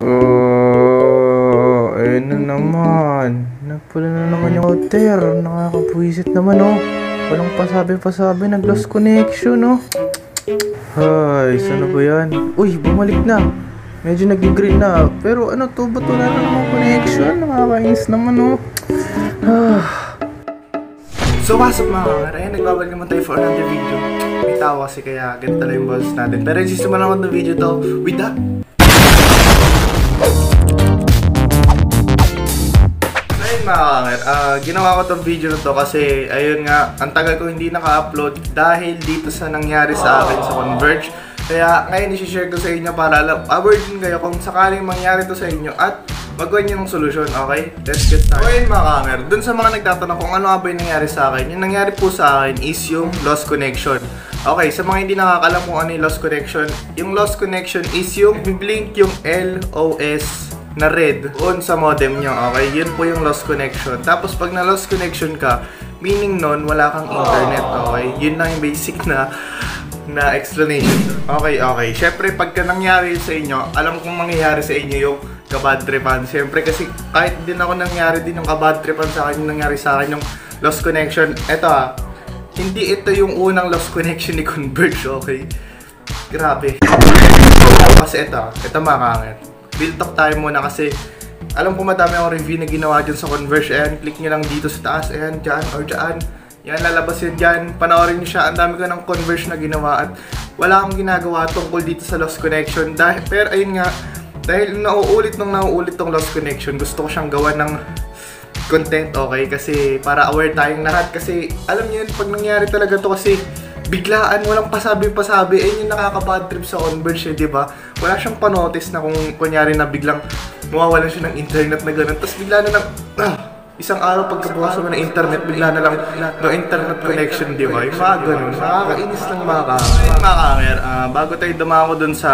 Oh, ayun na naman. Nagpula na naman yung router. Nakakapuisit naman, oh. Walang pasabi-pasabi. Nag-lost connection, oh. Ay, sana ba yan? Uy, bumalik na. Medyo nag-green na. Pero ano to? Ba't wala na mga connection? Nakakainis naman, oh. So, what's up mga karay? Nagbabalik naman tayo for another video. May tawa kasi kaya ganito na yung balls natin. Pero just naman naman ng video to with that. Ginawa ko tong video na to kasi ayun nga, ang tagal ko hindi naka-upload dahil dito sa nangyari sa akin sa Converge. Kaya ngayon isi-share ko sa inyo para aware din kayo kung sakaling mangyari to sa inyo at magawa niyo ng solusyon, okay? Let's get started. Ayun mga kamer, dun sa mga nagtatanong kung ano ba yung nangyari sa akin, yung nangyari po sa akin is yung lost connection. Okay, sa mga hindi nakakalam kung ano yung lost connection is yung blink yung LOS na red on sa modem nyo, okay? Yun po yung lost connection. Tapos pag na lost connection ka, meaning nun, wala kang internet, okay? Yun lang yung basic na explanation. Okay. Syempre, pagka nangyari sa inyo, alam kong mangyayari sa inyo yung kabadtripan. Syempre, kasi kahit din ako nangyari din yung kabadtripan sa akin, yung nangyari sa akin yung lost connection. Eto hindi ito yung unang lost connection ni Converge, okay? Grabe. Kasi ito makakangit. Build up tayo muna kasi alam ko madami akong review na ginawa dyan sa Converge. Ayan, click nyo lang dito sa taas. Ayan, dyan or dyan. Yan, lalabas yan dyan. Panoorin nyo siya. Ang dami ko ng Converge na ginawa at wala akong ginagawa tungkol dito sa lost connection. Pero ayun nga, dahil nauulit tong lost connection, gusto ko siyang gawa ng content, okay? Kasi para aware tayong lahat. Kasi alam nyo yun, pag nangyari talaga to kasi biglaan, walang pasabi-pasabi, ayun yung nakaka-bad trip sa Converge, diba? Wala siyang panotice na kung kunyari na biglang mawawalan siya ng internet na gano'n. Tapos bigla na lang, isang araw pagkabukas mo ng internet, bigla na lang no internet connection, diba? Yung mga gano'n, nakakainis lang mga kamer. Bago tayo dumako dun sa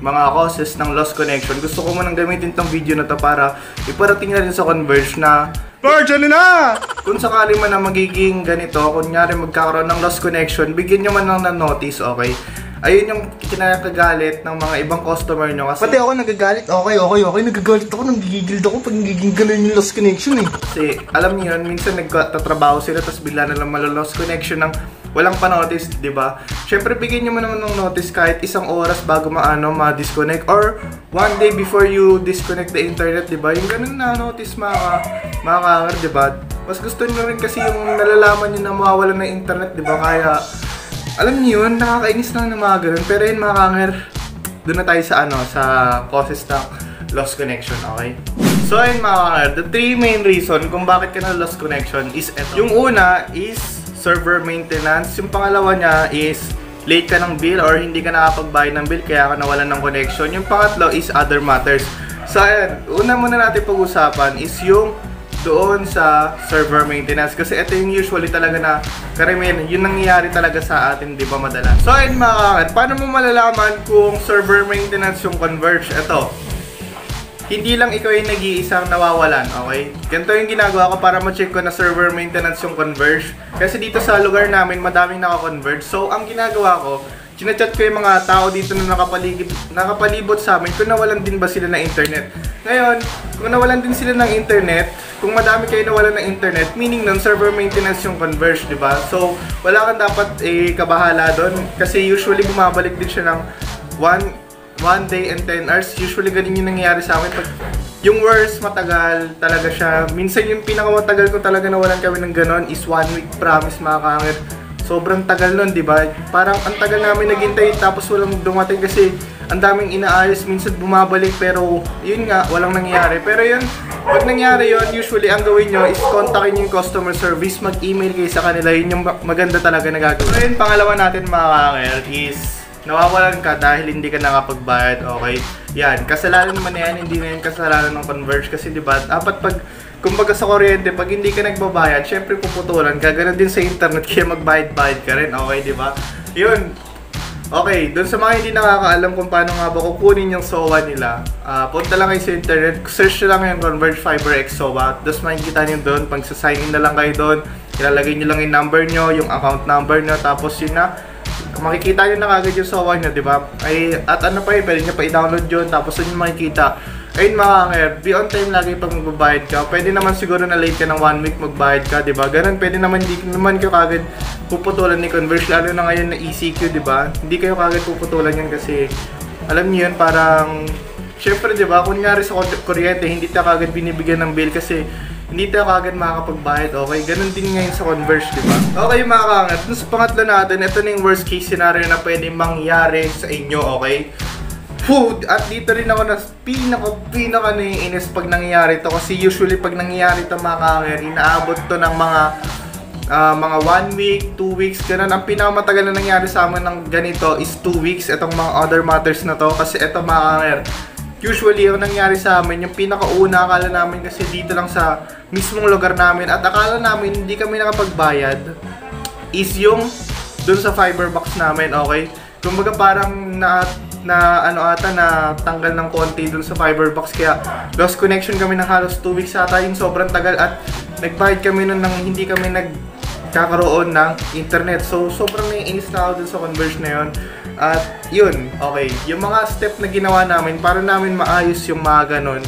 mga causes ng lost connection, gusto ko munang gamitin tong video na to para iparating na rin sa Converge na Virgin na! Kung sakali man na magiging ganito, kunyari magkakaroon ng lost connection, bigyan nyo man lang ng notice, okay? Ayun yung kinakagalit ng mga ibang customer nyo kasi... Pati ako nagagalit, okay, nagagalit ako, nanggigigil ako pag nagiging ganun yung lost connection eh. Kasi alam niyo yun, minsan nagtatrabaho sila tapos bigla na lang malolost connection ng walang panotice, diba? Syempre bigyan nyo man naman ng notice kahit isang oras bago ma-disconnect or one day before you disconnect the internet, diba? Yung ganun na notice mga kamer, diba? Mas gusto nyo rin kasi yung nalalaman nyo na mawawala ng internet, diba? Kaya, alam nyo yun, nakakainis lang ng mga ganun. Pero yun mga kamer, doon na tayo sa sa causes ng lost connection, okay? So yun mga kamer, the three main reason kung bakit ka na lost connection is eto. Yung una is server maintenance. Yung pangalawa niya is late ka ng bill or hindi ka nakapagbayad ng bill kaya ka nawalan ng connection. Yung pangatlo is other matters. So ayan, una muna natin pag-usapan is yung doon sa server maintenance kasi ito yung usually talaga na karamihan, yun nangyayari talaga sa atin, di ba madalas? So ayun mga kakat, paano mo malalaman kung server maintenance yung Converge? Ito, hindi lang ikaw yung nag-iisang nawawalan, okay? Ganito yung ginagawa ko para ma-check ko na server maintenance yung Converge kasi dito sa lugar namin madaming naka-Converge. So ang ginagawa ko, chinachat ko yung mga tao dito na nakapalibot sa amin kung nawalan din ba sila ng internet. Ngayon, kung nawalan din sila ng internet, kung madami kayo nawalan ng internet, meaning nun, server maintenance yung Converge, di ba? So, wala kang dapat kabahala doon kasi usually bumabalik din siya ng 1 day and 10 hours. Usually ganun yung nangyayari sa amin. Pag yung worst, matagal talaga siya. Minsan yung pinakamatagal ko talaga nawalan kami ng ganon is 1 week, promise mga kangit. Sobrang tagal nun, di ba? Parang ang tagal namin naghintay tapos walang dumating kasi ang daming inaayos, minsan bumabalik pero yun nga, walang nangyayari. Pero yun, pag nangyari yun, usually ang gawin nyo is kontakin yung customer service, mag-email kayo sa kanila, yun yung maganda talaga na gagawin. So yun, pangalawa natin mga kanger is nawawalan ka dahil hindi ka nakapagbayad, okay? Yan, kasalanan naman na yan, hindi na yan kasalanan ng Converge kasi di ba? Dapat pag kumbaga sa kuryente, pag hindi ka nagbabayad, syempre puputulan ka. Ganun din sa internet, kaya magbayad-bayad ka rin. Okay, di ba? Yun. Okay, dun sa mga hindi nakakaalam kung paano nga ba kukunin yung SOA nila, punta lang kayo sa internet, search nyo lang yung Converge Fiber X SOA. Tapos makikita nyo dun, pag sa-sign in na lang kayo dun, ilalagay nyo lang yung number nyo, yung account number nyo, tapos yun na, Kung makikita nyo na kagad yung SOA nyo, diba? Ay, at ano pa yun, pwede nyo pa i-download yun, tapos doon nyo makikita. Ayun mga kanger, be on time lagi pag magbabayad ka. Pwede naman siguro na late ka ng 1 week magbayad ka, diba? Ganun, pwede naman, di naman kayo kagad puputulan ni Converge, lalo na ngayon na ECQ, diba? Hindi kayo kagad puputulan yan kasi, alam nyo yun, parang, syempre, diba? Kunyari sa kuryente, hindi tayo kagad binibigyan ng bill kasi, hindi tayo kagad makakapagbayad, okay? Ganun din ngayon sa Converge, diba? Okay mga kangat, sa pangatlo natin, ito na yung worst case scenario na pwede mangyari sa inyo, okay? Food! At dito rin ako na pinaka naiinis pag nangyayari to kasi usually pag nangyayari to mga kangat, inaabot to ng mga 1 week, 2 weeks, ganun. Ang pinakamatagal na nangyari sa amin ng ganito is 2 weeks, itong mga other matters na to kasi ito mga kangat, usually, yung nangyari sa amin, yung pinakauna akala namin kasi dito lang sa mismong lugar namin at akala namin hindi kami nakapagbayad is yung dun sa fiber box namin, okay? Kumbaga parang na tanggal ng konti dun sa fiber box kaya lost connection kami ng halos 2 weeks ata yun, sobrang tagal at nagbayad kami nun nang hindi kami nagkakaroon ng internet. So, sobrang naiinis na ako dun sa Converge na yun. At yun, okay, yung mga step na ginawa namin para namin maayos yung mga ganun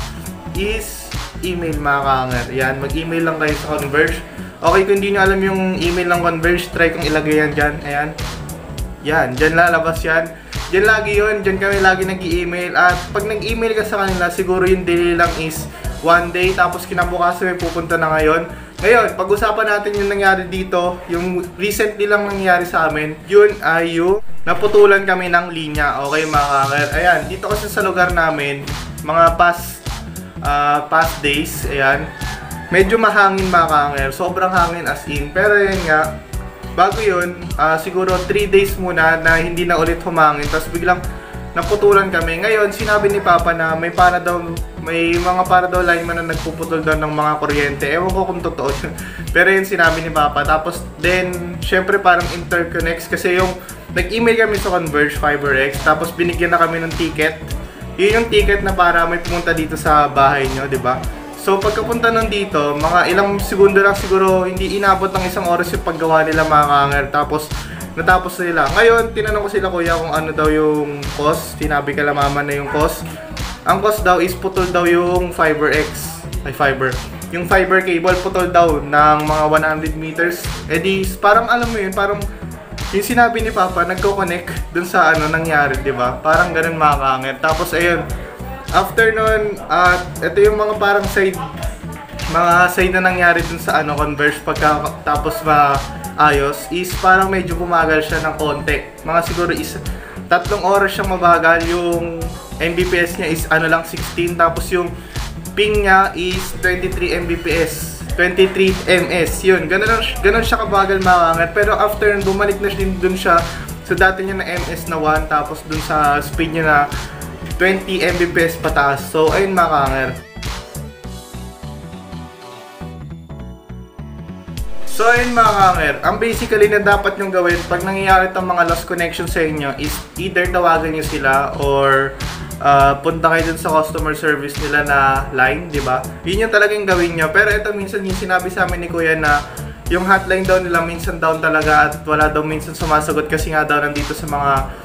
is email mga kanger. Yan, mag-email lang kayo sa Converge. Okay, kung hindi nyo alam yung email ng Converge, try kong ilagay yan dyan. Ayan, yan, dyan lalabas yan. Dyan lagi yun, dyan kami lagi nag-email. At pag nag-email ka sa kanila, siguro yung delay lang is one day, tapos kinabukasan may pupunta na ngayon. Ngayon, pag-usapan natin yung nangyari dito, yung recently lang nangyari sa amin, yun ay yung naputulan kami ng linya, okay mga kanger. Ayan, dito kasi sa lugar namin, mga past days, ayan, medyo mahangin mga kanger, sobrang hangin as in. Pero yun nga, bago yun, siguro 3 days muna na hindi na ulit humangin, tapos biglang naputulan kami. Ngayon, sinabi ni Papa na may mga para daw lineman na nagpuputol daw ng mga kuryente. Ewan ko kung totoo yun. Pero yun, sinabi ni Papa. Tapos, then, syempre parang interconnects kasi yung nag-email kami sa Converge Fiber X, tapos binigyan na kami ng ticket. Yun yung ticket na para may pumunta dito sa bahay nyo, diba? So, pagkapunta nun dito, mga ilang segundo lang siguro, hindi inabot ng isang oras yung paggawa nila mga kanger. Tapos, natapos nila. Ngayon, tinanong ko sila kuya kung ano daw yung cost. Tinabi ka lang mama na yung cost. Ang cost daw is putol daw yung Yung fiber cable putol daw ng mga 100 meters. E di, parang alam mo yun, parang yung sinabi ni Papa, nagko-connect dun sa ano nangyari, di ba? Parang ganun mga kanger. Tapos ayun, after nun, at ito yung mga parang side na nangyari dun sa ano, Converge pagkatapos maayos, is parang medyo bumagal siya ng konti. Mga siguro is 3 oras siyang mabagal, yung Mbps niya is ano lang 16, tapos yung ping niya is 23 Mbps. 23 ms yun, ganun siya kabagal makangat. Pero after nun, bumalik na din dun siya sa dati niya na ms na 1, tapos dun sa speed niya na 20 mbps pataas. So ayun makangat. So ayun mga kanger, ang basically na dapat nyong gawin pag nangyayari itong mga lost connection sa inyo is either tawagan nyo sila or punta kayo dun sa customer service nila na line, di ba? Yun yung talagang gawin nyo. Pero ito minsan yung sinabi sa amin ni Kuya na yung hotline daw nila minsan down talaga at wala daw minsan sumasagot kasi nga daw nandito sa mga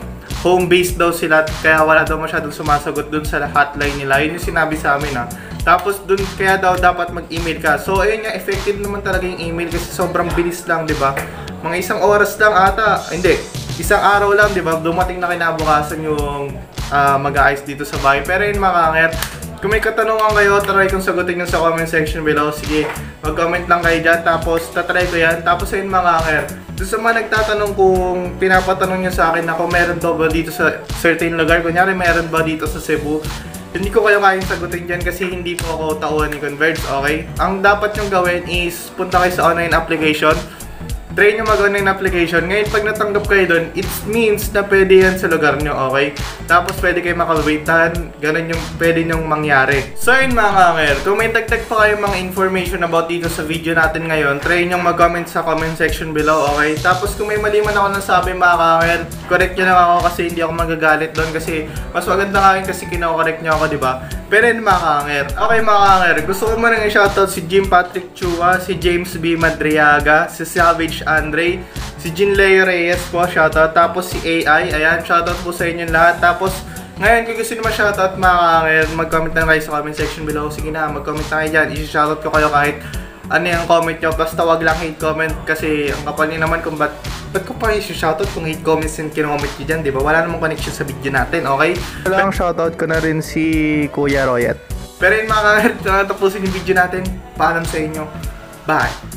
home base daw sila kaya wala daw masyadong sumasagot dun sa hotline nila. Yun yung sinabi sa amin ha. Tapos dun kaya daw dapat mag-email ka. So ayun nga, effective naman talaga yung email kasi sobrang bilis lang, di ba? Mga isang oras lang ata, hindi, isang araw lang, di ba? Dumating na kinabukasan yung mag-aayos dito sa bahay. Pero yun mga kanger, kung may katanungan kayo, try kong sagutin yun sa comment section below. Sige, mag-comment lang kayo dyan, tapos tatry ko yan. Tapos yun mga kanger, doon sa mga nagtatanong kung pinapatanong nyo sa akin na kung meron daw ba dito sa certain lugar, kunyari meron ba dito sa Cebu, hindi ko kayo kayang sagutin dyan kasi hindi po ako tauhan ni Converge, okay? Ang dapat nyong gawin is punta kayo sa online application. Try nyo mag-online application. Ngayon, pag natanggap kayo dun, it means na pwede yan sa lugar nyo, okay? Tapos, pwede kayo makawaitan. Ganun yung pwede nyong mangyari. So, yun mga kanger, kung may tagtag pa kayo mga information about dito sa video natin ngayon, try nyo mag-comment sa comment section below, okay? Tapos, kung may mali man ako nasabi mga kanger, correct nyo lang ako kasi hindi ako magagalit dun kasi mas maganda nga yun kasi kinakorrect nyo ako, diba? Pero yun mga kanger. Okay mga kanger, gusto ko muna ng shoutout si Jim Patrick Chua, si James B. Madriaga, si Savage Andre, si Jin Leo Reyes po, shoutout. Tapos si AI, ayan, shoutout po sa inyo lahat. Tapos ngayon, kung gusto nyo ma-shoutout mga kanger, mag-comment na kayo sa comment section below. Sige na, mag-comment na kayo dyan. I-shoutout ko kayo kahit ano yung comment nyo. Basta wag lang hate comment kasi ang kapal nyo naman kung ba't ko pa i-shoutout kung hate comments yung kinoment nyo dyan, diba? Wala namang connection sa video natin, okay? Walang shoutout ko na rin si Kuya Royat. Pero yun mga kanger, natapusin yung video natin. Paalam sa inyo. Bye!